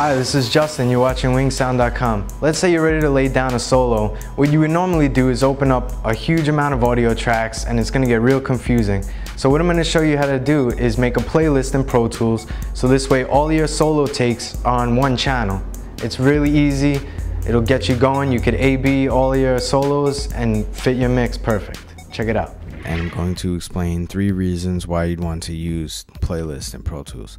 Hi, this is Justin, you're watching WinkSound.com. Let's say you're ready to lay down a solo. What you would normally do is open up a huge amount of audio tracks and it's gonna get real confusing. So what I'm gonna show you how to do is make a playlist in Pro Tools, so this way all your solo takes are on one channel. It's really easy, it'll get you going, you could A-B all your solos and fit your mix perfect. Check it out. And I'm going to explain 3 reasons why you'd want to use playlists in Pro Tools.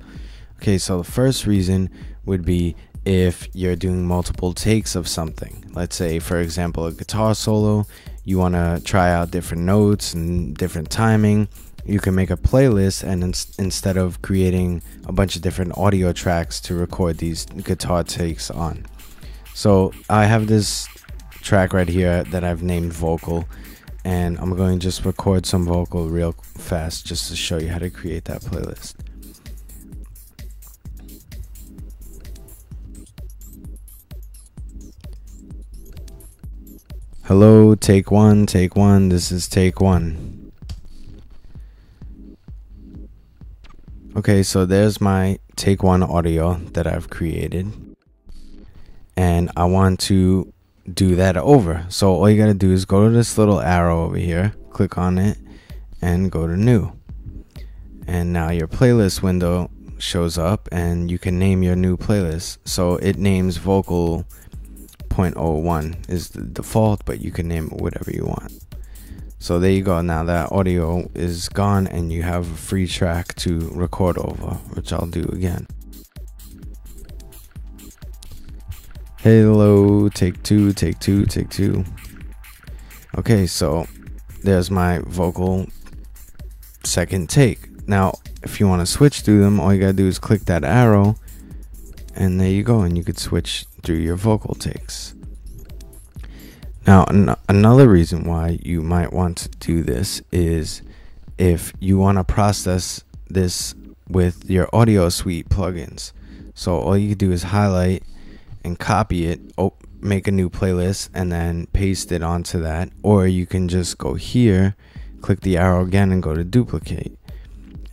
Okay, so the first reason would be if you're doing multiple takes of something. Let's say, for example, a guitar solo, you want to try out different notes and different timing. You can make a playlist, and instead of creating a bunch of different audio tracks to record these guitar takes on. So I have this track right here that I've named vocal, and I'm going to just record some vocal real fast just to show you how to create that playlist. Hello, take one, take one, this is take one. Okay, so there's my take one audio that I've created. And I want to do that over. So all you gotta do is go to this little arrow over here, click on it, and go to new. And now your playlist window shows up and you can name your new playlist. So it names vocal 0.01 is the default, but you can name it whatever you want. So there you go. Now that audio is gone and you have a free track to record over, which I'll do again. Hello, take two, take two, take two. Okay, so there's my vocal second take. Now if you want to switch through them, all you gotta do is click that arrow, and there you go, and you could switch through your vocal takes. Now another reason why you might want to do this is if you want to process this with your Audio Suite plugins. So all you do is highlight and copy it, make a new playlist, and then paste it onto that, or you can just go here, click the arrow again, and go to duplicate,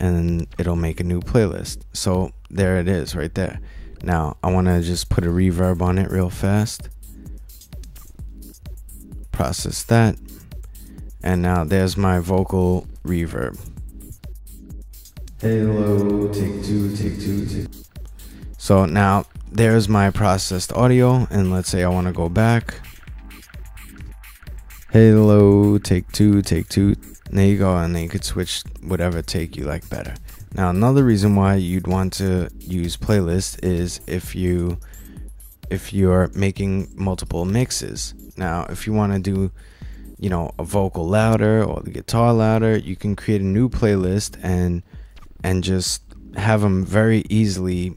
and it'll make a new playlist. So there it is right there. Now I want to just put a reverb on it real fast, process that, and now there's my vocal reverb. Hello, take two, take two, take. So now there's my processed audio, and let's say I want to go back. Hello, take two, take two. And there you go, and then you could switch whatever take you like better. Now another reason why you'd want to use playlists is if you're making multiple mixes. Now if you want to do, you know, a vocal louder or the guitar louder, you can create a new playlist and just have them very easily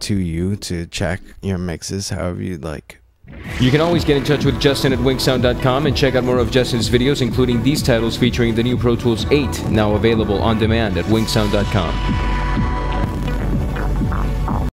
to you to check your mixes however you'd like. You can always get in touch with Justin at WinkSound.com and check out more of Justin's videos, including these titles featuring the new Pro Tools 8, now available on demand at WinkSound.com.